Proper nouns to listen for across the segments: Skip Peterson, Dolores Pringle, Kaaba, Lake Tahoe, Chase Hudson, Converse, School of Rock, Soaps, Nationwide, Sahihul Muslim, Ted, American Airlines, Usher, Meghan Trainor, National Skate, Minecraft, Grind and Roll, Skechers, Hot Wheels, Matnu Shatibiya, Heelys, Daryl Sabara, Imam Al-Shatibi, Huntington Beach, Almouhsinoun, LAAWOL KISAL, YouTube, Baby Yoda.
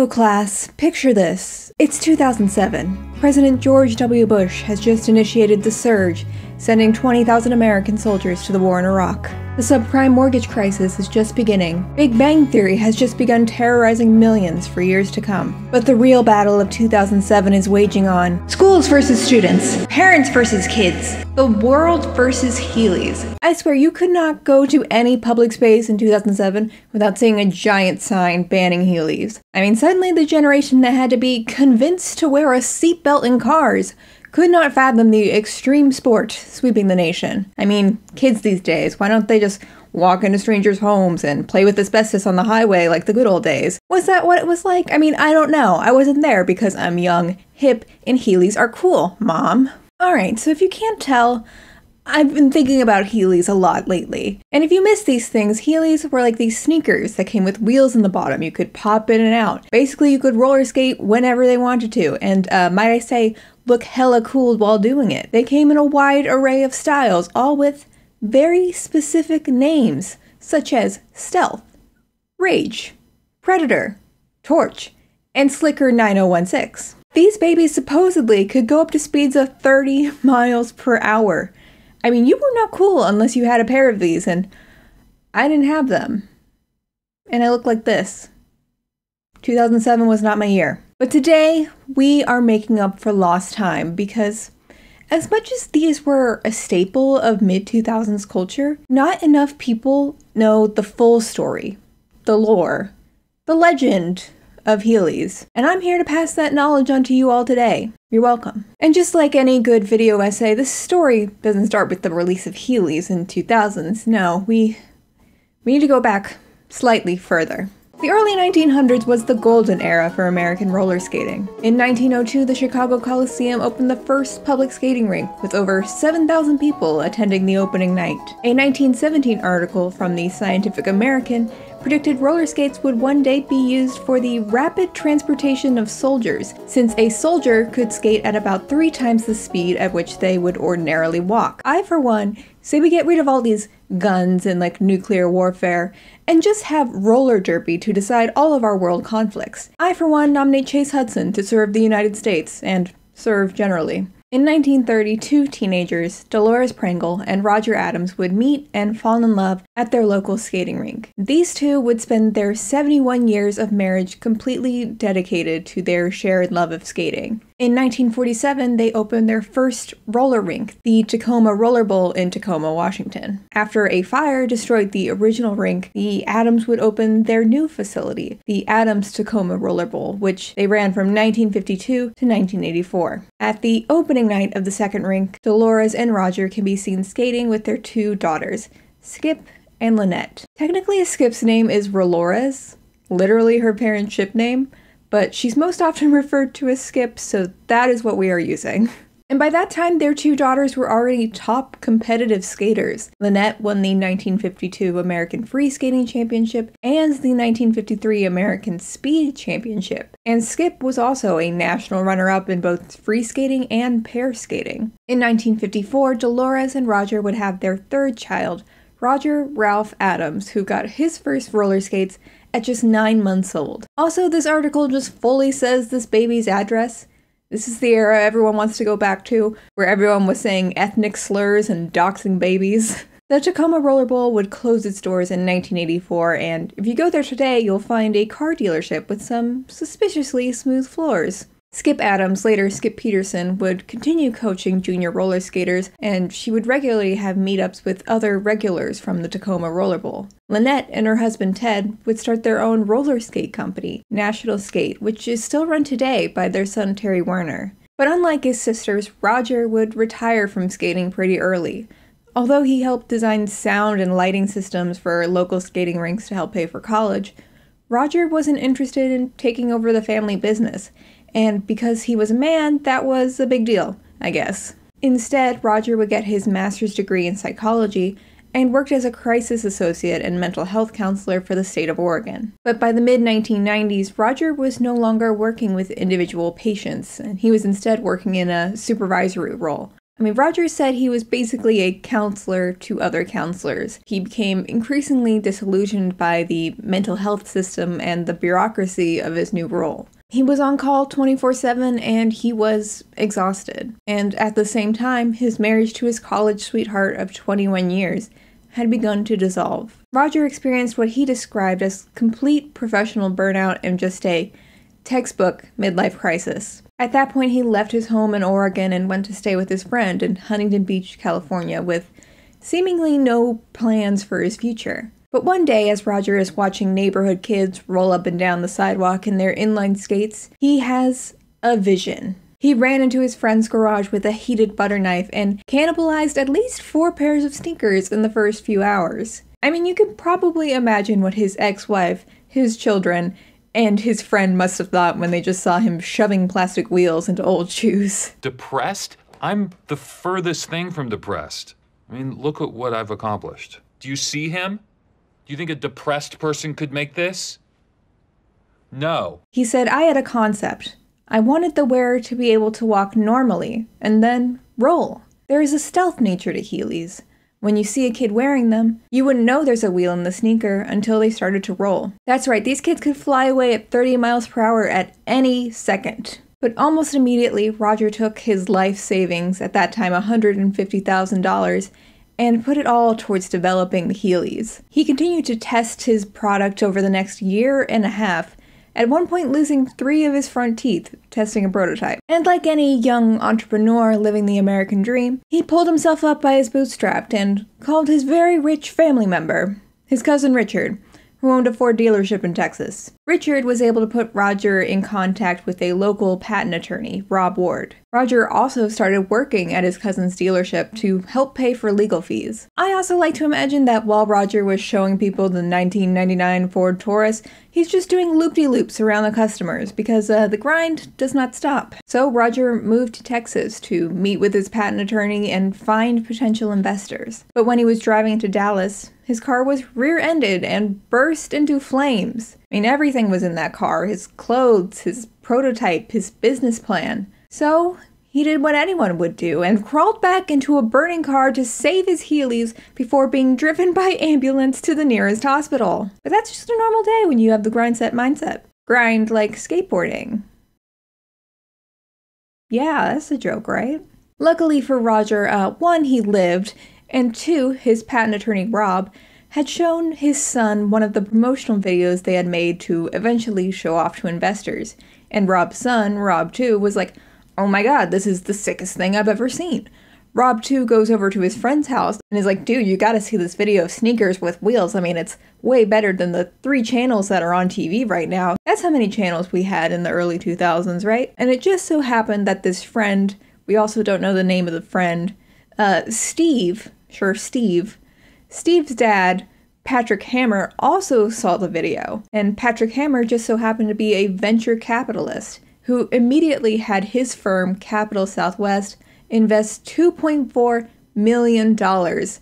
Hello class, picture this. It's 2007. President George W. Bush has just initiated the surge, sending 20,000 American soldiers to the war in Iraq. The subprime mortgage crisis is just beginning. Big Bang Theory has just begun terrorizing millions for years to come. But the real battle of 2007 is waging on schools versus students, parents versus kids, the world versus Heelys. I swear you could not go to any public space in 2007 without seeing a giant sign banning Heelys. I mean, suddenly the generation that had to be convinced to wear a seatbelt in cars could not fathom the extreme sport sweeping the nation. I mean, kids these days, why don't they just walk into strangers' homes and play with asbestos on the highway like the good old days? Was that what it was like? I mean, I don't know. I wasn't there because I'm young, hip, and Heelys are cool, Mom. Alright, so if you can't tell, I've been thinking about Heelys a lot lately. And if you miss these things, Heelys were like these sneakers that came with wheels in the bottom. You could pop in and out. Basically, you could roller skate whenever they wanted to, and might I say, look hella cool while doing it. They came in a wide array of styles, all with very specific names, such as Stealth, Rage, Predator, Torch, and Slicker 9016. These babies supposedly could go up to speeds of 30 miles per hour. I mean, you were not cool unless you had a pair of these, and I didn't have them. And I look like this. 2007 was not my year. But today, we are making up for lost time because as much as these were a staple of mid-2000s culture, not enough people know the full story, the lore, the legend of Heelys. And I'm here to pass that knowledge on to you all today. You're welcome. And just like any good video essay, this story doesn't start with the release of Heelys in 2000s. No, we need to go back slightly further. The early 1900s was the golden era for American roller skating. In 1902, the Chicago Coliseum opened the first public skating rink, with over 7,000 people attending the opening night. A 1917 article from the Scientific American predicted roller skates would one day be used for the rapid transportation of soldiers, since a soldier could skate at about 3 times the speed at which they would ordinarily walk. I, for one, say we get rid of all these guns and like nuclear warfare and just have roller derby to decide all of our world conflicts. I, for one, nominate Chase Hudson to serve the United States and serve generally. In 1930, 2 teenagers, Dolores Pringle and Roger Adams, would meet and fall in love at their local skating rink. These two would spend their 71 years of marriage completely dedicated to their shared love of skating. In 1947, they opened their first roller rink, the Tacoma Roller Bowl in Tacoma, Washington. After a fire destroyed the original rink, the Adams would open their new facility, the Adams-Tacoma Roller Bowl, which they ran from 1952 to 1984. At the opening night of the second rink, Dolores and Roger can be seen skating with their 2 daughters, Skip and Lynette. Technically, Skip's name is Rolores, literally her parents' ship name, but she's most often referred to as Skip, so that is what we are using. And by that time, their 2 daughters were already top competitive skaters. Lynette won the 1952 American Free Skating Championship and the 1953 American Speed Championship. And Skip was also a national runner-up in both free skating and pair skating. In 1954, Dolores and Roger would have their 3rd child, Roger Ralph Adams, who got his first roller skates at just 9 months old. Also, this article just fully says this baby's address. This is the era everyone wants to go back to, where everyone was saying ethnic slurs and doxing babies. The Tacoma Roller Bowl would close its doors in 1984, and if you go there today, you'll find a car dealership with some suspiciously smooth floors. Skip Adams, later Skip Peterson, would continue coaching junior roller skaters, and she would regularly have meetups with other regulars from the Tacoma Roller Bowl. Lynette and her husband Ted would start their own roller skate company, National Skate, which is still run today by their son Terry Werner. But unlike his sisters, Roger would retire from skating pretty early, although he helped design sound and lighting systems for local skating rinks to help pay for college. Roger wasn't interested in taking over the family business, and because he was a man, that was a big deal, I guess. Instead, Roger would get his master's degree in psychology and worked as a crisis associate and mental health counselor for the state of Oregon. But by the mid-1990s, Roger was no longer working with individual patients, and he was instead working in a supervisory role. I mean, Roger said he was basically a counselor to other counselors. He became increasingly disillusioned by the mental health system and the bureaucracy of his new role. He was on call 24/7 and he was exhausted. And at the same time, his marriage to his college sweetheart of 21 years had begun to dissolve. Roger experienced what he described as complete professional burnout and just a textbook midlife crisis. At that point, he left his home in Oregon and went to stay with his friend in Huntington Beach, California, with seemingly no plans for his future. But one day, as Roger is watching neighborhood kids roll up and down the sidewalk in their inline skates, he has a vision. He ran into his friend's garage with a heated butter knife and cannibalized at least 4 pairs of sneakers in the first few hours. I mean, you can probably imagine what his ex-wife, his children, and his friend must have thought when they just saw him shoving plastic wheels into old shoes. Depressed? I'm the furthest thing from depressed. I mean, look at what I've accomplished. Do you see him? Do you think a depressed person could make this? No. He said, I had a concept. I wanted the wearer to be able to walk normally and then roll. There is a stealth nature to Heelys. When you see a kid wearing them, you wouldn't know there's a wheel in the sneaker until they started to roll. That's right, these kids could fly away at 30 miles per hour at any second. But almost immediately, Roger took his life savings, at that time $150,000, and put it all towards developing the Heelys. He continued to test his product over the next year and a half, at one point losing 3 of his front teeth testing a prototype. And like any young entrepreneur living the American dream, he pulled himself up by his bootstraps and called his very rich family member, his cousin Richard, who owned a Ford dealership in Texas. Richard was able to put Roger in contact with a local patent attorney, Rob Ward. Roger also started working at his cousin's dealership to help pay for legal fees. I also like to imagine that while Roger was showing people the 1999 Ford Taurus, he's just doing loop-de-loops around the customers because the grind does not stop. So Roger moved to Texas to meet with his patent attorney and find potential investors. But when he was driving into Dallas, his car was rear-ended and burst into flames. I mean, everything was in that car, his clothes, his prototype, his business plan. So he did what anyone would do and crawled back into a burning car to save his Heelys before being driven by ambulance to the nearest hospital. But that's just a normal day when you have the grind set mindset. Grind like skateboarding. Yeah, that's a joke, right? Luckily for Roger, one, he lived, and two, his patent attorney, Rob, had shown his son one of the promotional videos they had made to eventually show off to investors. And Rob's son, Rob 2, was like, oh my god, this is the sickest thing I've ever seen. Rob 2 goes over to his friend's house and is like, dude, you gotta see this video of sneakers with wheels. I mean, it's way better than the 3 channels that are on TV right now. That's how many channels we had in the early 2000s, right? And it just so happened that this friend, we also don't know the name of the friend, Steve, sure, Steve's dad, Patrick Hammer, also saw the video. And Patrick Hammer just so happened to be a venture capitalist who immediately had his firm, Capital Southwest, invest $2.4 million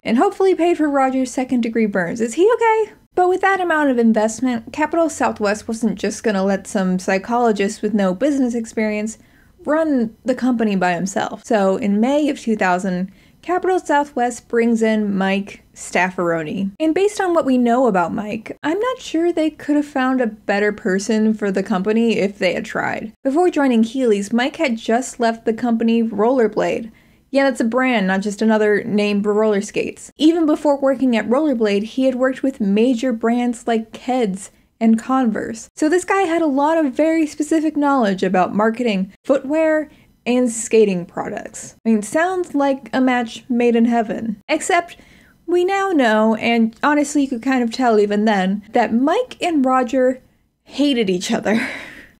and hopefully paid for Roger's second-degree burns. Is he okay? But with that amount of investment, Capital Southwest wasn't just gonna let some psychologist with no business experience run the company by himself. So in May of 2000, Capital Southwest brings in Mike Staffaroni. And based on what we know about Mike, I'm not sure they could have found a better person for the company if they had tried. Before joining Heelys, Mike had just left the company Rollerblade. Yeah, that's a brand, not just another name for roller skates. Even before working at Rollerblade, he had worked with major brands like Keds and Converse. So this guy had a lot of very specific knowledge about marketing, footwear, and skating products. I mean, sounds like a match made in heaven. Except we now know, and honestly you could kind of tell even then, that Mike and Roger hated each other.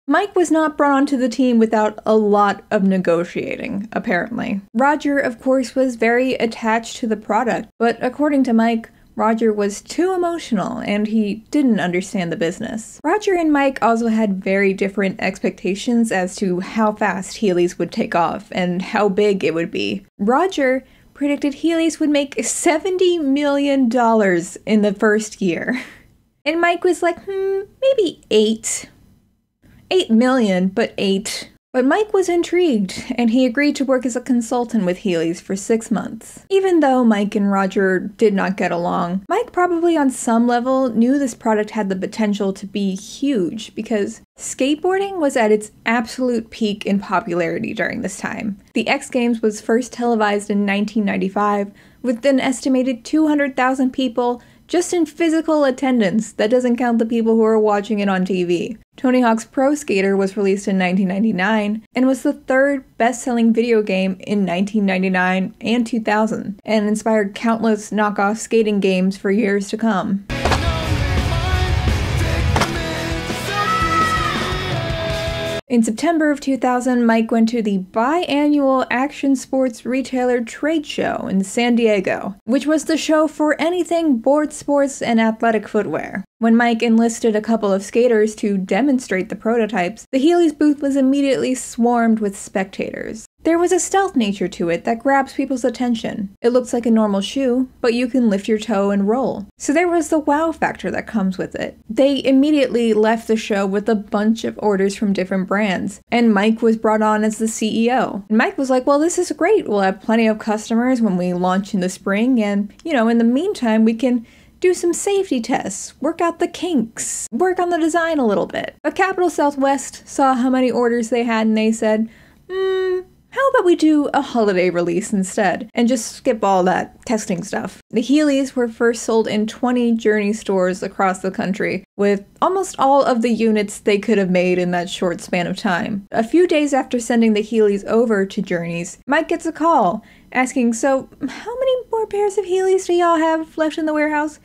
Mike was not brought onto the team without a lot of negotiating, apparently. Roger, of course, was very attached to the product, but according to Mike, Roger was too emotional and he didn't understand the business. Roger and Mike also had very different expectations as to how fast Heelys would take off and how big it would be. Roger predicted Heelys would make $70 million in the first year. And Mike was like, maybe 8. 8 million, but 8. But Mike was intrigued, and he agreed to work as a consultant with Heelys for 6 months. Even though Mike and Roger did not get along, Mike probably on some level knew this product had the potential to be huge because skateboarding was at its absolute peak in popularity during this time. The X Games was first televised in 1995 with an estimated 200,000 people just in physical attendance. That doesn't count the people who are watching it on TV. Tony Hawk's Pro Skater was released in 1999 and was the third best-selling video game in 1999 and 2000 and inspired countless knockoff skating games for years to come. In September of 2000, Mike went to the biannual Action Sports Retailer Trade Show in San Diego, which was the show for anything board sports and athletic footwear. When Mike enlisted a couple of skaters to demonstrate the prototypes, the Heelys booth was immediately swarmed with spectators. There was a stealth nature to it that grabs people's attention. It looks like a normal shoe, but you can lift your toe and roll. So there was the wow factor that comes with it. They immediately left the show with a bunch of orders from different brands, and Mike was brought on as the CEO. And Mike was like, well, this is great. We'll have plenty of customers when we launch in the spring, and, you know, in the meantime, we can do some safety tests, work out the kinks, work on the design a little bit. But Capital Southwest saw how many orders they had, and they said, how about we do a holiday release instead, and just skip all that testing stuff? The Heelys were first sold in 20 Journey stores across the country, with almost all of the units they could have made in that short span of time. A few days after sending the Heelys over to Journeys, Mike gets a call asking, so how many more pairs of Heelys do y'all have left in the warehouse?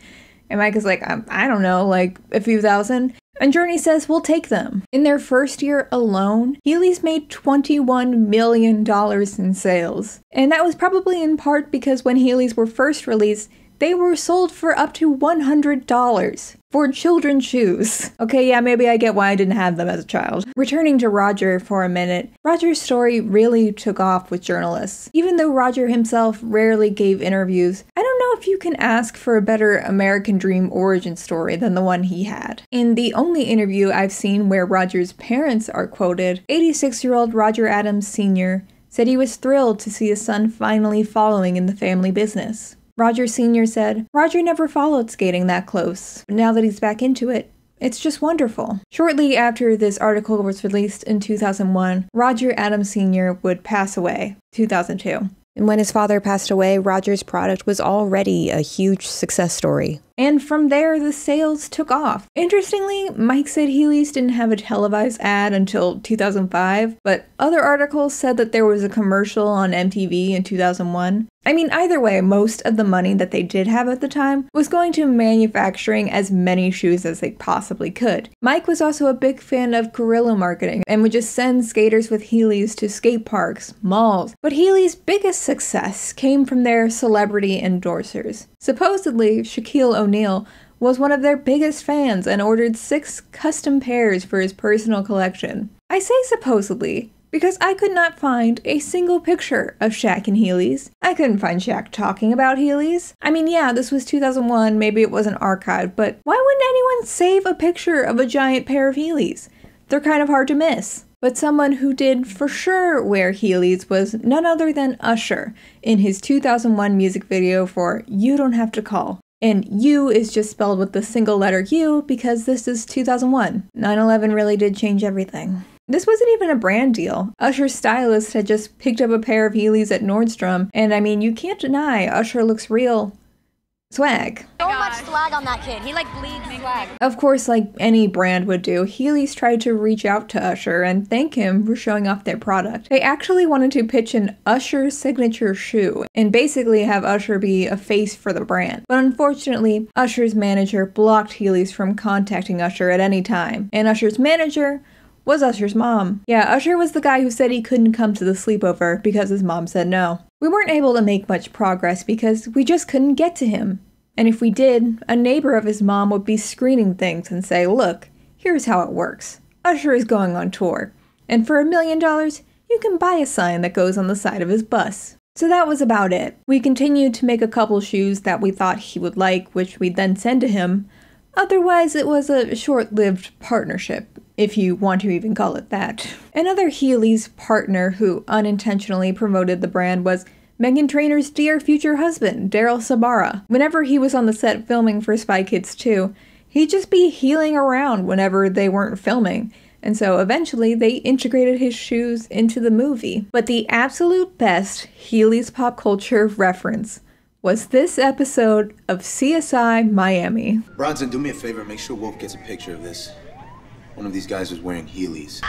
And Mike is like, I don't know, like a few thousand? And Journey says, we'll take them. In their first year alone, Heelys made $21 million in sales. And that was probably in part because when Heelys were first released, they were sold for up to $100 for children's shoes. Okay, yeah, maybe I get why I didn't have them as a child. Returning to Roger for a minute, Roger's story really took off with journalists. Even though Roger himself rarely gave interviews, I don't know if you can ask for a better American Dream origin story than the one he had. In the only interview I've seen where Roger's parents are quoted, 86-year-old Roger Adams Sr. said he was thrilled to see his son finally following in the family business. Roger Sr. said, Roger never followed skating that close, but now that he's back into it, it's just wonderful. Shortly after this article was released in 2001, Roger Adams Sr. would pass away, 2002. And when his father passed away, Roger's product was already a huge success story. And from there, the sales took off. Interestingly, Mike said Heelys didn't have a televised ad until 2005, but other articles said that there was a commercial on MTV in 2001. I mean, either way, most of the money that they did have at the time was going to manufacturing as many shoes as they possibly could. Mike was also a big fan of guerrilla marketing and would just send skaters with Heelys to skate parks, malls. But Heelys' biggest success came from their celebrity endorsers. Supposedly, Shaquille O'Neal was one of their biggest fans and ordered 6 custom pairs for his personal collection. I say supposedly, because I could not find a single picture of Shaq and Heelys. I couldn't find Shaq talking about Heelys. I mean, yeah, this was 2001, maybe it wasn't archived, but why wouldn't anyone save a picture of a giant pair of Heelys? They're kind of hard to miss. But someone who did for sure wear Heelys was none other than Usher in his 2001 music video for You Don't Have to Call. And U is just spelled with the single letter U because this is 2001. 9/11 really did change everything. This wasn't even a brand deal. Usher's stylist had just picked up a pair of Heelys at Nordstrom, and I mean, you can't deny Usher looks real swag. So much swag on that kid. He like bleeds swag. Of course, like any brand would do, Heelys tried to reach out to Usher and thank him for showing off their product. They actually wanted to pitch an Usher signature shoe and basically have Usher be a face for the brand. But unfortunately, Usher's manager blocked Heelys from contacting Usher at any time. And Usher's manager was Usher's mom. Yeah, Usher was the guy who said he couldn't come to the sleepover because his mom said no. We weren't able to make much progress because we just couldn't get to him. And if we did, a neighbor of his mom would be screening things and say, look, here's how it works. Usher is going on tour. And for $1 million, you can buy a sign that goes on the side of his bus. So that was about it. We continued to make a couple shoes that we thought he would like, which we'd then send to him. Otherwise, it was a short-lived partnership, if you want to even call it that. Another Heelys partner who unintentionally promoted the brand was Meghan Trainor's dear future husband, Daryl Sabara. Whenever he was on the set filming for Spy Kids 2, he'd just be heeling around whenever they weren't filming, and so eventually they integrated his shoes into the movie. But the absolute best Heelys pop culture reference was this episode of CSI Miami. Bronson, do me a favor, make sure Wolf gets a picture of this. One of these guys was wearing Heelys.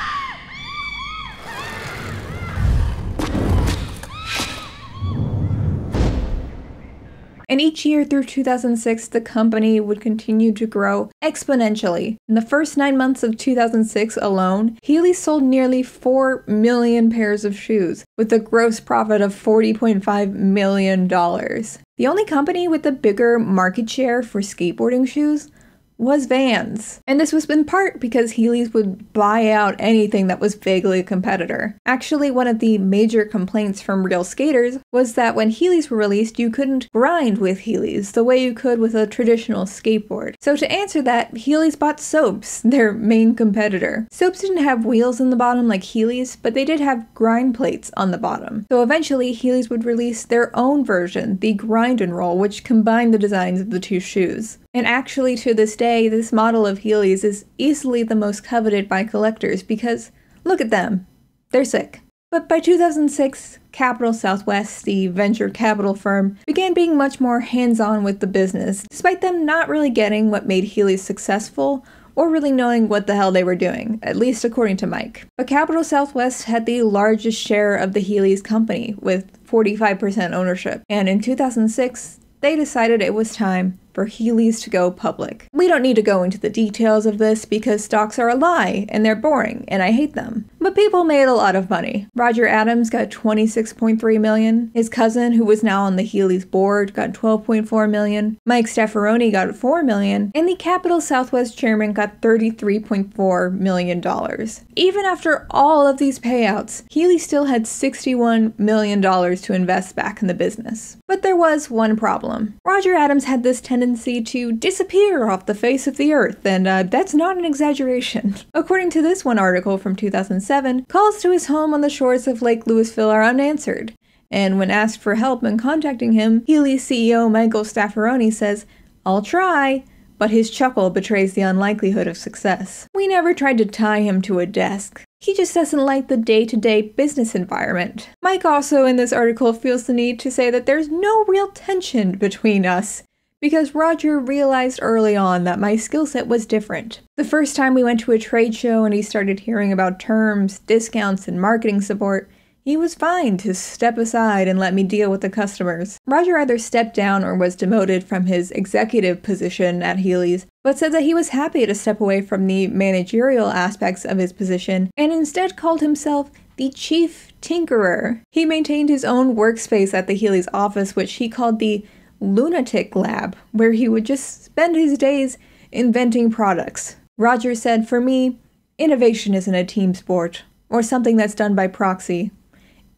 And each year through 2006, the company would continue to grow exponentially. In the first 9 months of 2006 alone, Heelys sold nearly 4 million pairs of shoes, with a gross profit of $40.5 million. The only company with a bigger market share for skateboarding shoes was Vans. And this was in part because Heelys would buy out anything that was vaguely a competitor. Actually, one of the major complaints from real skaters was that when Heelys were released, you couldn't grind with Heelys the way you could with a traditional skateboard. So to answer that, Heelys bought Soaps, their main competitor. Soaps didn't have wheels in the bottom like Heelys, but they did have grind plates on the bottom. So eventually, Heelys would release their own version, the Grind and Roll, which combined the designs of the two shoes. And actually, to this day, this model of Heelys is easily the most coveted by collectors because, look at them, they're sick. But by 2006, Capital Southwest, the venture capital firm, began being much more hands-on with the business, despite them not really getting what made Heelys successful or really knowing what the hell they were doing, at least according to Mike. But Capital Southwest had the largest share of the Heelys company, with 45% ownership. And in 2006, they decided it was time for Heelys to go public. We don't need to go into the details of this because stocks are a lie and they're boring and I hate them. But people made a lot of money. Roger Adams got $26.3 million. His cousin, who was now on the Heelys board, got $12.4 million. Mike Staffaroni got $4 million. And the Capital Southwest chairman got $33.4 million. Even after all of these payouts, Heelys still had $61 million to invest back in the business. But there was one problem. Roger Adams had this tendency to disappear off the face of the earth, and that's not an exaggeration. According to this one article from 2007, calls to his home on the shores of Lake Louisville are unanswered, and when asked for help in contacting him, Heelys CEO Michael Staffaroni says, "I'll try," but his chuckle betrays the unlikelihood of success. We never tried to tie him to a desk. He just doesn't like the day-to-day business environment. Mike also in this article feels the need to say that there's no real tension between us, because Roger realized early on that my skill set was different. The first time we went to a trade show and he started hearing about terms, discounts, and marketing support, he was fine to step aside and let me deal with the customers. Roger either stepped down or was demoted from his executive position at Heelys, but said that he was happy to step away from the managerial aspects of his position and instead called himself the Chief Tinkerer. He maintained his own workspace at the Heelys office, which he called the Lunatic Lab, where he would just spend his days inventing products. Roger said, "For me, innovation isn't a team sport or something that's done by proxy.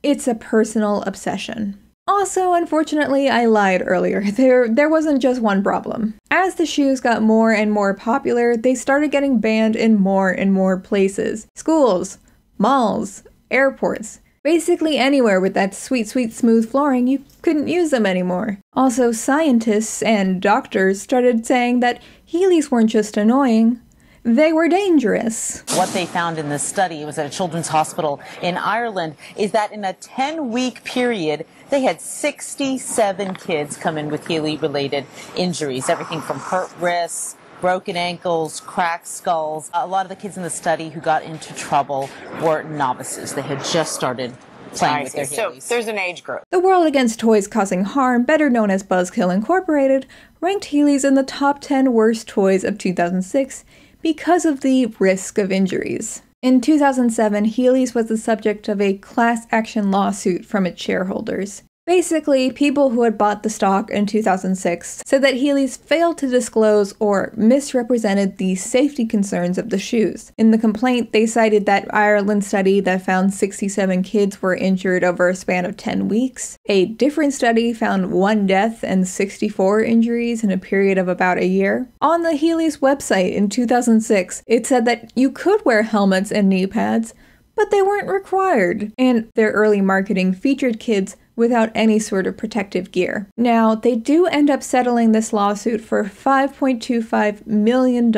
It's a personal obsession." Also, unfortunately, I lied earlier. There wasn't just one problem. As the shoes got more and more popular, they started getting banned in more and more places. Schools, malls, airports. Basically anywhere with that sweet, sweet, smooth flooring, you couldn't use them anymore. Also, scientists and doctors started saying that Heelys weren't just annoying, they were dangerous. What they found in this study, it was at a children's hospital in Ireland, is that in a 10-week period, they had 67 kids come in with Heely-related injuries, everything from hurt wrists, broken ankles, cracked skulls. A lot of the kids in the study who got into trouble were novices. They had just started playing with their Heelys. So there's an age group. The World Against Toys Causing Harm, better known as Buzzkill Incorporated, ranked Heelys in the top 10 worst toys of 2006 because of the risk of injuries. In 2007, Heelys was the subject of a class action lawsuit from its shareholders. Basically, people who had bought the stock in 2006 said that Heelys failed to disclose or misrepresented the safety concerns of the shoes. In the complaint, they cited that Ireland study that found 67 kids were injured over a span of 10 weeks. A different study found 1 death and 64 injuries in a period of about a year. On the Heelys website in 2006, it said that you could wear helmets and knee pads, but they weren't required. And their early marketing featured kids without any sort of protective gear. Now, they do end up settling this lawsuit for $5.25 million,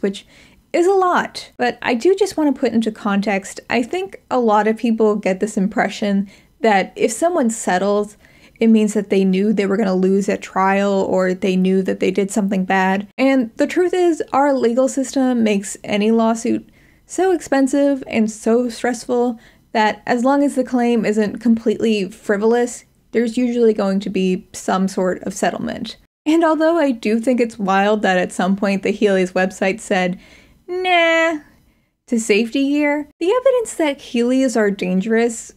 which is a lot. But I do just want to put into context, I think a lot of people get this impression that if someone settles, it means that they knew they were going to lose at trial or they knew that they did something bad. And the truth is, our legal system makes any lawsuit so expensive and so stressful that as long as the claim isn't completely frivolous, there's usually going to be some sort of settlement. And although I do think it's wild that at some point the Heelys website said, nah, to safety gear, the evidence that Heelys are dangerous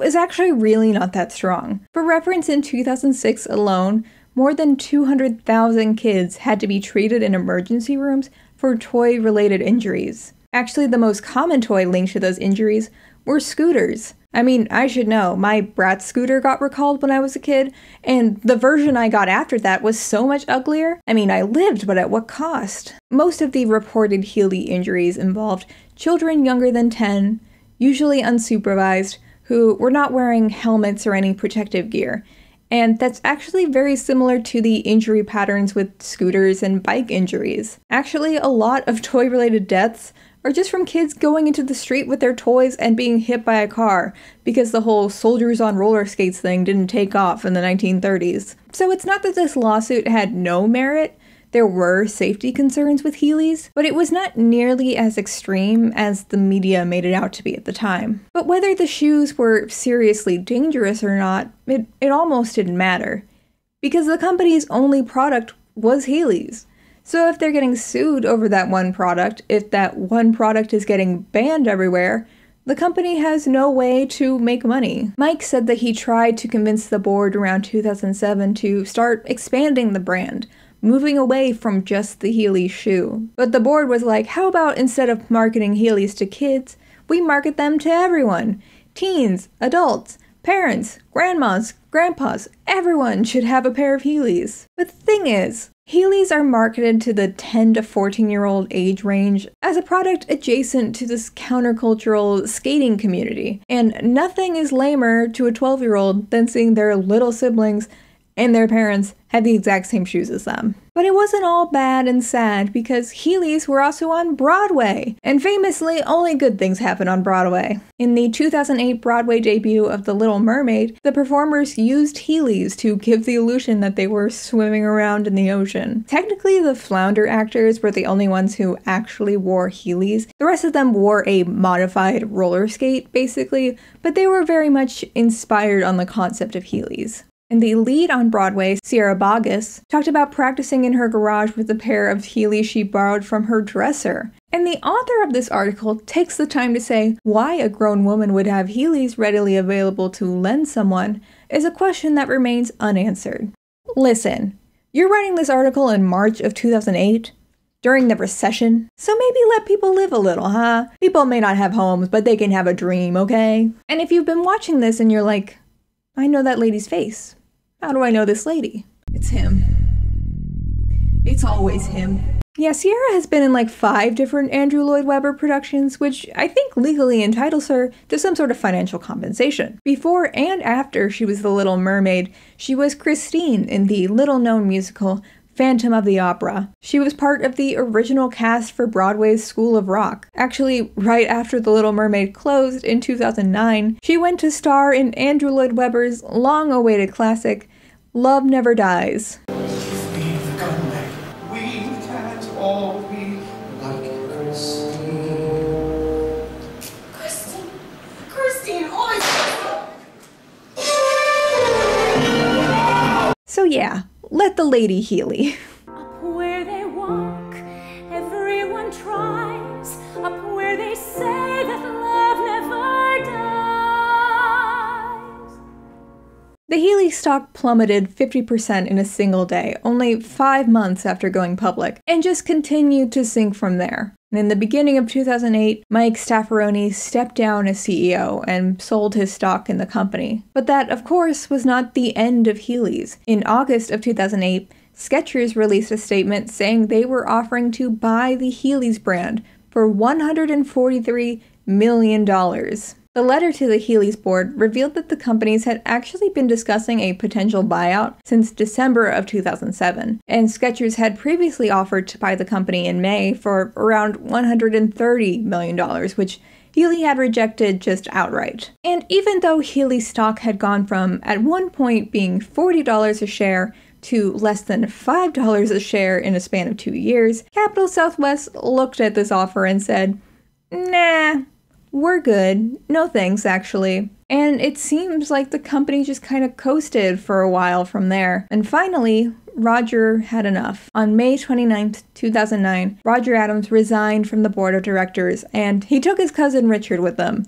is actually really not that strong. For reference, in 2006 alone, more than 200,000 kids had to be treated in emergency rooms for toy-related injuries. Actually, the most common toy linked to those injuries were scooters. I mean, I should know, my Bratz scooter got recalled when I was a kid, and the version I got after that was so much uglier. I mean, I lived, but at what cost? Most of the reported Heelys injuries involved children younger than 10, usually unsupervised, who were not wearing helmets or any protective gear. And that's actually very similar to the injury patterns with scooters and bike injuries. Actually, a lot of toy-related deaths are just from kids going into the street with their toys and being hit by a car, because the whole soldiers on roller skates thing didn't take off in the 1930s. So it's not that this lawsuit had no merit. There were safety concerns with Heelys, but it was not nearly as extreme as the media made it out to be at the time. But whether the shoes were seriously dangerous or not, it almost didn't matter, because the company's only product was Heelys. So if they're getting sued over that one product, if that one product is getting banned everywhere, the company has no way to make money. Mike said that he tried to convince the board around 2007 to start expanding the brand, moving away from just the Heelys shoe. But the board was like, how about instead of marketing Heelys to kids, we market them to everyone? Teens, adults, parents, grandmas, grandpas, everyone should have a pair of Heelys. But the thing is, Heelys are marketed to the 10 to 14-year-old age range as a product adjacent to this countercultural skating community, and nothing is lamer to a 12-year-old than seeing their little siblings and their parents had the exact same shoes as them. But it wasn't all bad and sad, because Heelys were also on Broadway, and famously only good things happen on Broadway. In the 2008 Broadway debut of The Little Mermaid, the performers used Heelys to give the illusion that they were swimming around in the ocean. Technically, the flounder actors were the only ones who actually wore Heelys. The rest of them wore a modified roller skate, basically, but they were very much inspired on the concept of Heelys. And the lead on Broadway, Sierra Boggess, talked about practicing in her garage with a pair of Heelys she borrowed from her dresser. And the author of this article takes the time to say why a grown woman would have Heelys readily available to lend someone is a question that remains unanswered. Listen, you're writing this article in March of 2008, during the recession, so maybe let people live a little, huh? People may not have homes, but they can have a dream, okay? And if you've been watching this and you're like, I know that lady's face. How do I know this lady? It's him. It's always him. Yeah, Sierra has been in like 5 different Andrew Lloyd Webber productions, which I think legally entitles her to some sort of financial compensation. Before and after she was the Little Mermaid, she was Christine in the little-known musical Phantom of the Opera. She was part of the original cast for Broadway's School of Rock. Actually, right after The Little Mermaid closed in 2009, she went to star in Andrew Lloyd Webber's long-awaited classic, Love Never Dies. So yeah. Let the lady Heely. Up where they walk, everyone tries. Up where they say that love never dies. The Heelys Yeezy stock plummeted 50% in a single day, only 5 months after going public, and just continued to sink from there. And in the beginning of 2008, Mike Staffaroni stepped down as CEO and sold his stock in the company. But that, of course, was not the end of Heelys. In August of 2008, Skechers released a statement saying they were offering to buy the Heelys brand for $143 million. The letter to the Heelys board revealed that the companies had actually been discussing a potential buyout since December of 2007, and Skechers had previously offered to buy the company in May for around $130 million, which Heelys had rejected just outright. And even though Heelys stock had gone from, at one point, being $40 a share to less than $5 a share in a span of 2 years, Capital Southwest looked at this offer and said, "Nah, we're good. No thanks, actually." And it seems like the company just kind of coasted for a while from there. And finally, Roger had enough. On May 29th, 2009, Roger Adams resigned from the board of directors, and he took his cousin Richard with him.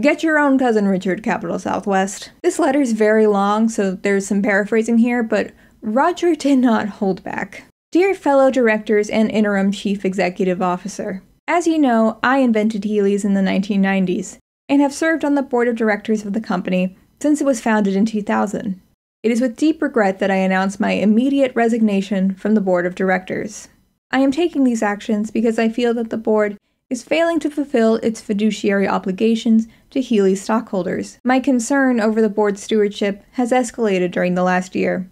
Get your own cousin Richard, Capital Southwest. This letter's very long, so there's some paraphrasing here, but Roger did not hold back. "Dear fellow directors and interim chief executive officer, as you know, I invented Heelys in the 1990s, and have served on the board of directors of the company since it was founded in 2000. It is with deep regret that I announce my immediate resignation from the board of directors. I am taking these actions because I feel that the board is failing to fulfill its fiduciary obligations to Heelys stockholders. My concern over the board's stewardship has escalated during the last year.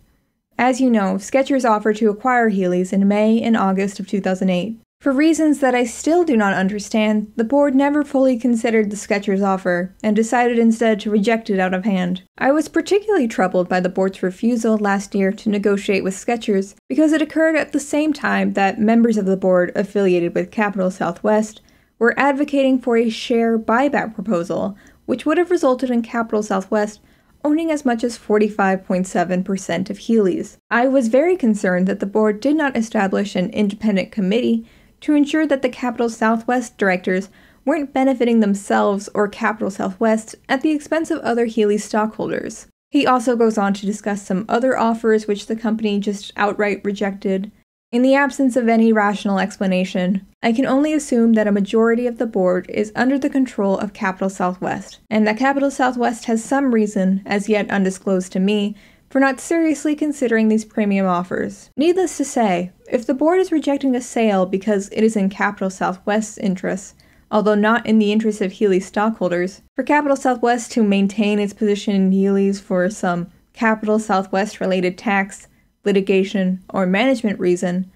As you know, Skechers offered to acquire Heelys in May and August of 2008. For reasons that I still do not understand, the board never fully considered the Skechers offer, and decided instead to reject it out of hand. I was particularly troubled by the board's refusal last year to negotiate with Skechers, because it occurred at the same time that members of the board affiliated with Capital Southwest were advocating for a share buyback proposal, which would have resulted in Capital Southwest owning as much as 45.7% of Heelys. I was very concerned that the board did not establish an independent committee to ensure that the Capital Southwest directors weren't benefiting themselves or Capital Southwest at the expense of other Heelys stockholders." He also goes on to discuss some other offers which the company just outright rejected. "In the absence of any rational explanation, I can only assume that a majority of the board is under the control of Capital Southwest, and that Capital Southwest has some reason, as yet undisclosed to me, for not seriously considering these premium offers. Needless to say, if the board is rejecting a sale because it is in Capital Southwest's interests, although not in the interests of Heelys stockholders, for Capital Southwest to maintain its position in Heelys for some Capital Southwest-related tax, litigation, or management reason,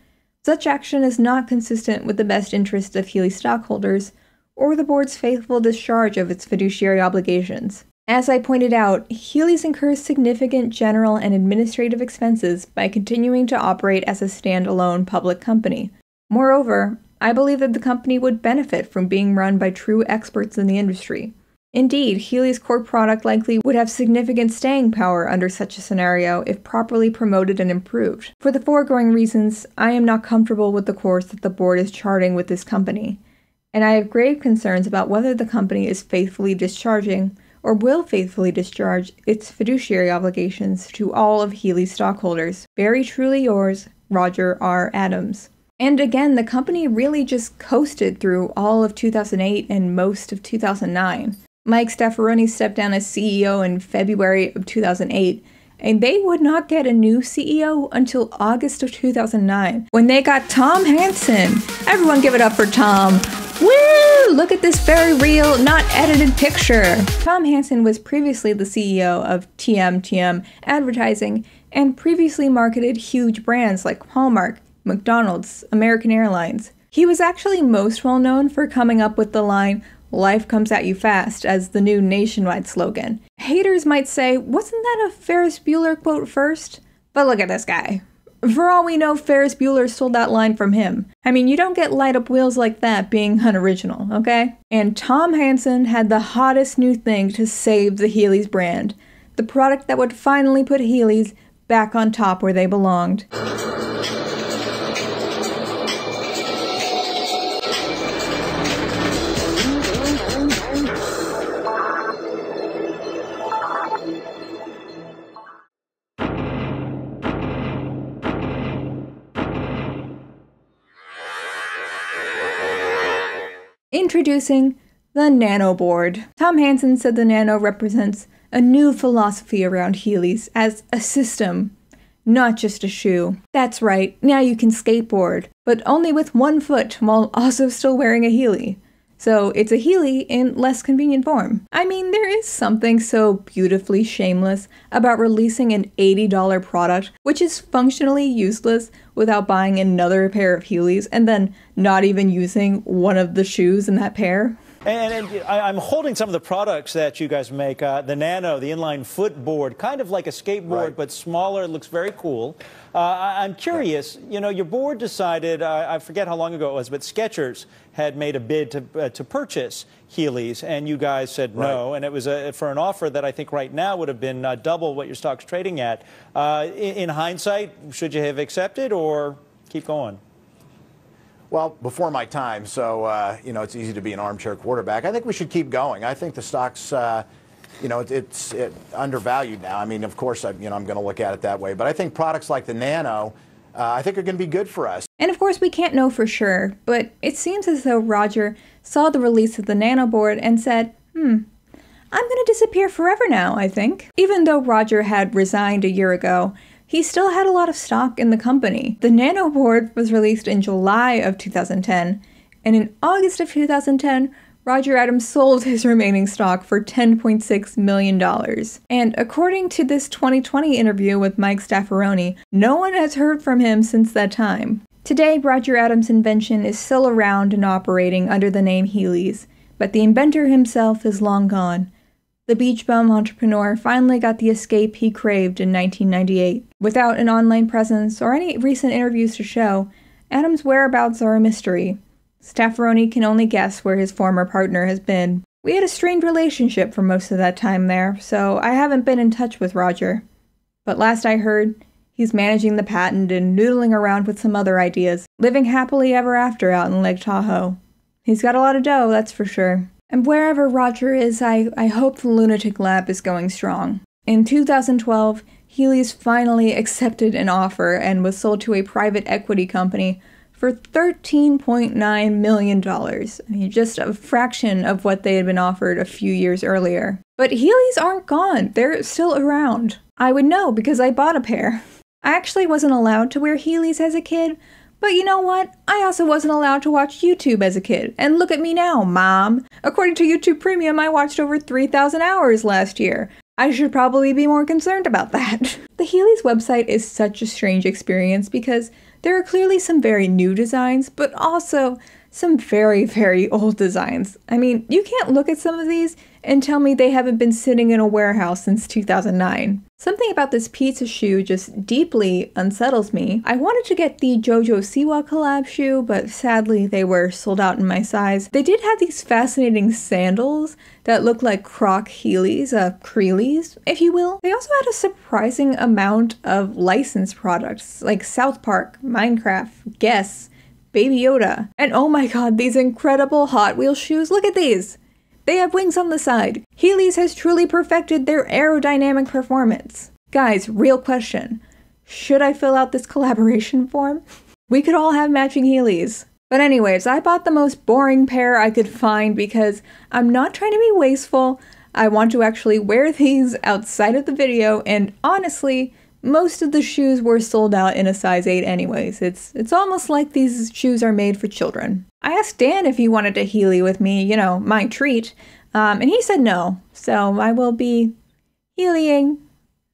such action is not consistent with the best interests of Heelys stockholders or the board's faithful discharge of its fiduciary obligations. As I pointed out, Heelys incurs significant general and administrative expenses by continuing to operate as a standalone public company. Moreover, I believe that the company would benefit from being run by true experts in the industry. Indeed, Heelys' core product likely would have significant staying power under such a scenario if properly promoted and improved. For the foregoing reasons, I am not comfortable with the course that the board is charting with this company, and I have grave concerns about whether the company is faithfully discharging or will faithfully discharge its fiduciary obligations to all of Heelys stockholders. Very truly yours, Roger R. Adams." And again, the company really just coasted through all of 2008 and most of 2009. Mike Staffaroni stepped down as CEO in February of 2008, and they would not get a new CEO until August of 2009, when they got Tom Hansen. Everyone give it up for Tom. Woo! Look at this very real, not edited picture. Tom Hansen was previously the CEO of TMTM Advertising and previously marketed huge brands like Hallmark, McDonald's, American Airlines. He was actually most well known for coming up with the line, "Life comes at you fast," as the new nationwide slogan. Haters might say, wasn't that a Ferris Bueller quote first? But look at this guy. For all we know, Ferris Bueller stole that line from him. I mean, you don't get light up wheels like that being unoriginal, okay? And Tom Hansen had the hottest new thing to save the Heelys brand. The product that would finally put Heelys back on top where they belonged. Introducing the Nano board. Tom Hansen said the Nano represents a new philosophy around Heelys as a system, not just a shoe. That's right, now you can skateboard, but only with one foot while also still wearing a Heely. So it's a Heely in less convenient form. I mean, there is something so beautifully shameless about releasing an $80 product, which is functionally useless without buying another pair of Heelys and then not even using one of the shoes in that pair. And I'm holding some of the products that you guys make, the Nano, the inline footboard, kind of like a skateboard, right, but smaller. It looks very cool. I'm curious, you know, your board decided, I forget how long ago it was, but Skechers had made a bid to purchase Heelys, and you guys said no, right, and it was for an offer that I think right now would have been double what your stock's trading at. In hindsight, should you have accepted or keep going? Well, before my time, so, you know, it's easy to be an armchair quarterback. I think we should keep going. I think the stock's, you know, it's undervalued now. I mean, of course, you know, I'm going to look at it that way. But I think products like the Nano, I think are going to be good for us. And, of course, we can't know for sure. But it seems as though Roger saw the release of the Nano board and said, I'm going to disappear forever now, I think. Even though Roger had resigned a year ago, he still had a lot of stock in the company. The Nano board was released in July of 2010, and in August of 2010, Roger Adams sold his remaining stock for $10.6 million. And according to this 2020 interview with Mike Staffaroni, no one has heard from him since that time. Today, Roger Adams' invention is still around and operating under the name Heelys, but the inventor himself is long gone. The beach bum entrepreneur finally got the escape he craved in 1998. Without an online presence or any recent interviews to show, Adams' whereabouts are a mystery. Staffaroni can only guess where his former partner has been. We had a strained relationship for most of that time there, so I haven't been in touch with Roger. But last I heard, he's managing the patent and noodling around with some other ideas, living happily ever after out in Lake Tahoe. He's got a lot of dough, that's for sure. And wherever Roger is, I hope the lunatic lab is going strong. In 2012, Heelys finally accepted an offer and was sold to a private equity company for $13.9 million. I mean, just a fraction of what they had been offered a few years earlier. But Heelys aren't gone. They're still around. I would know because I bought a pair. I actually wasn't allowed to wear Heelys as a kid, but you know what? I also wasn't allowed to watch YouTube as a kid. And look at me now, Mom. According to YouTube Premium, I watched over 3,000 hours last year. I should probably be more concerned about that. The Heelys website is such a strange experience because there are clearly some very new designs, but also some very, very old designs. I mean, you can't look at some of these and tell me they haven't been sitting in a warehouse since 2009. Something about this pizza shoe just deeply unsettles me. I wanted to get the JoJo Siwa collab shoe, but sadly they were sold out in my size. They did have these fascinating sandals that look like croc Heelys, creelies, if you will. They also had a surprising amount of licensed products, like South Park, Minecraft, Guess, Baby Yoda. And oh my god, these incredible Hot Wheels shoes, look at these! They have wings on the side. Heelys has truly perfected their aerodynamic performance. Guys, real question. Should I fill out this collaboration form? We could all have matching Heelys. But anyways, I bought the most boring pair I could find because I'm not trying to be wasteful. I want to actually wear these outside of the video, and honestly, most of the shoes were sold out in a size 8 anyways. It's almost like these shoes are made for children. I asked Dan if he wanted a Heely with me, you know, my treat, and he said no. So I will be Heelying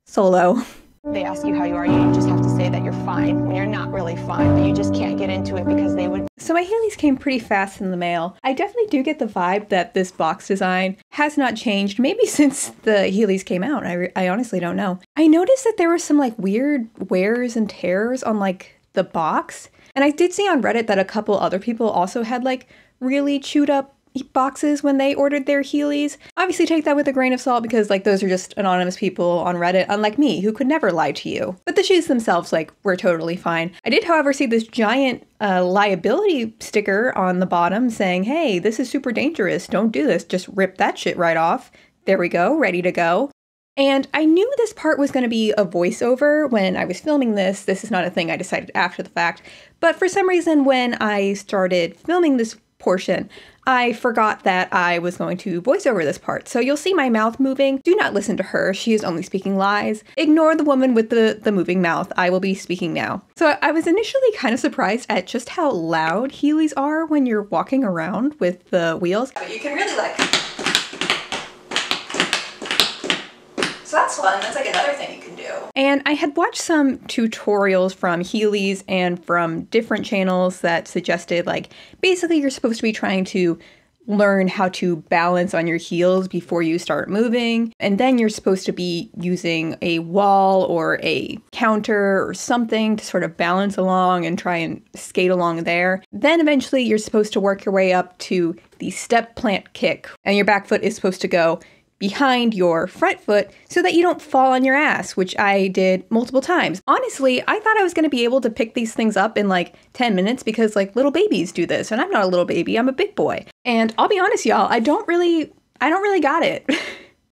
solo. They ask you how you are, you just have to say that you're fine when you're not really fine, but you just can't get into it because they would. So my Heelys came pretty fast in the mail. I definitely do get the vibe that this box design has not changed, maybe since the Heelys came out. I honestly don't know. I noticed that there were some like weird wears and tears on like the box, and I did see on Reddit that a couple other people also had like really chewed up boxes when they ordered their Heelys. Obviously take that with a grain of salt because like those are just anonymous people on Reddit, unlike me, who could never lie to you. But the shoes themselves, like, were totally fine. I did, however, see this giant liability sticker on the bottom saying, hey, this is super dangerous, don't do this, just rip that shit right off. There we go, ready to go. And I knew this part was going to be a voiceover when I was filming this. This is not a thing I decided after the fact, but for some reason when I started filming this portion, I forgot that I was going to voice over this part, so you'll see my mouth moving. Do not listen to her. She is only speaking lies. Ignore the woman with the moving mouth. I will be speaking now. So I was initially kind of surprised at just how loud Heelys are when you're walking around with the wheels. But you can really like... So that's fun. That's like another thing you can do. And I had watched some tutorials from Heelys and from different channels that suggested, like, basically you're supposed to be trying to learn how to balance on your heels before you start moving. And then you're supposed to be using a wall or a counter or something to sort of balance along and try and skate along there. Then eventually you're supposed to work your way up to the step plant kick, and your back foot is supposed to go behind your front foot so that you don't fall on your ass, which I did multiple times. Honestly, I thought I was gonna be able to pick these things up in like 10 minutes because like little babies do this, and I'm not a little baby, I'm a big boy. And I'll be honest, y'all, I don't really got it.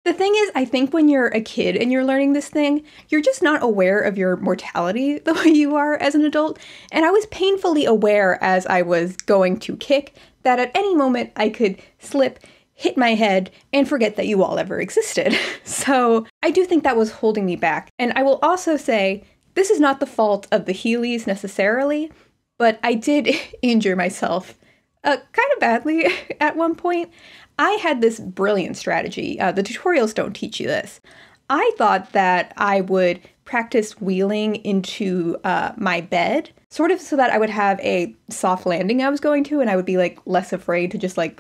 The thing is, I think when you're a kid and you're learning this thing, you're just not aware of your mortality the way you are as an adult. And I was painfully aware as I was going to kick that at any moment I could slip, hit my head, and forget that you all ever existed. So I do think that was holding me back. And I will also say, this is not the fault of the Heelys necessarily, but I did injure myself kind of badly at one point. I had this brilliant strategy. The tutorials don't teach you this. I thought that I would practice wheeling into my bed, sort of so that I would have a soft landing I was going to, and I would be like less afraid to just like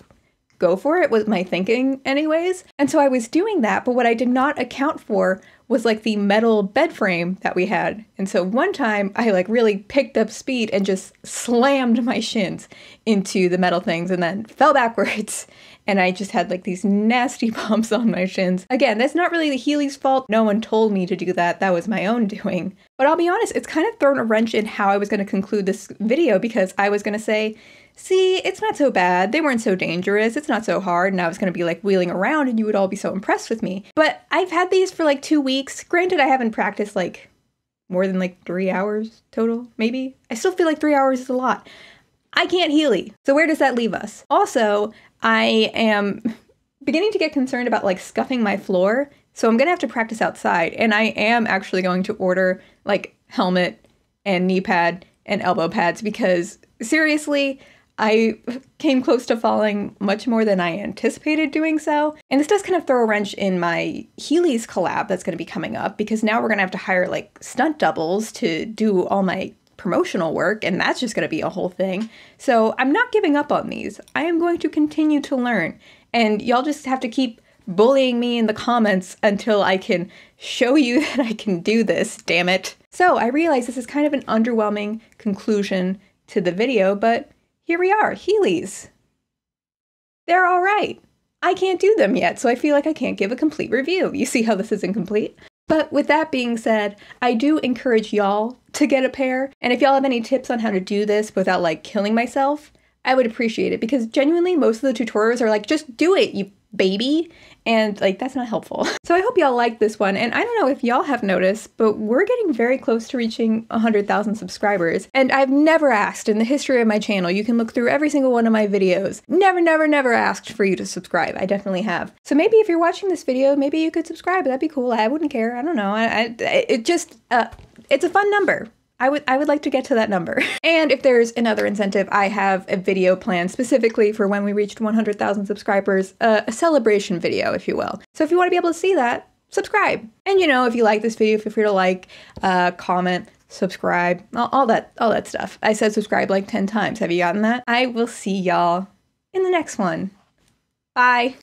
go for it, was my thinking anyways. And so I was doing that, but what I did not account for was like the metal bed frame that we had. And so one time I like really picked up speed and just slammed my shins into the metal things and then fell backwards. And I just had like these nasty bumps on my shins. Again, that's not really the Heelys' fault. No one told me to do that. That was my own doing. But I'll be honest, it's kind of thrown a wrench in how I was going to conclude this video, because I was going to say, see, it's not so bad, they weren't so dangerous, it's not so hard, and I was gonna be like wheeling around and you would all be so impressed with me. But I've had these for like 2 weeks. Granted, I haven't practiced like more than like 3 hours total, maybe. I still feel like 3 hours is a lot. I can't Heely. So where does that leave us? Also, I am beginning to get concerned about like scuffing my floor, so I'm gonna have to practice outside, and I am actually going to order like helmet and knee pad and elbow pads, because seriously, I came close to falling much more than I anticipated doing so. And this does kind of throw a wrench in my Heelys collab that's going to be coming up, because now we're going to have to hire like stunt doubles to do all my promotional work, and that's just going to be a whole thing. So I'm not giving up on these. I am going to continue to learn, and y'all just have to keep bullying me in the comments until I can show you that I can do this, damn it. So I realize this is kind of an underwhelming conclusion to the video, but here we are, Heelys. They're all right. I can't do them yet, so I feel like I can't give a complete review. You see how this is incomplete? But with that being said, I do encourage y'all to get a pair. And if y'all have any tips on how to do this without like killing myself, I would appreciate it, because genuinely most of the tutorials are like, just do it, you baby. And like, that's not helpful. So I hope y'all liked this one. And I don't know if y'all have noticed, but we're getting very close to reaching 100,000 subscribers. And I've never asked in the history of my channel, you can look through every single one of my videos, never asked for you to subscribe. I definitely have. So maybe if you're watching this video, maybe you could subscribe. That'd be cool. I wouldn't care. I don't know. It's a fun number. I would like to get to that number. And if there's another incentive, I have a video planned specifically for when we reached 100,000 subscribers, a celebration video, if you will. So if you want to be able to see that, subscribe. And you know, if you like this video, feel free to like, comment, subscribe, all that stuff. I said subscribe like 10 times. Have you gotten that? I will see y'all in the next one. Bye.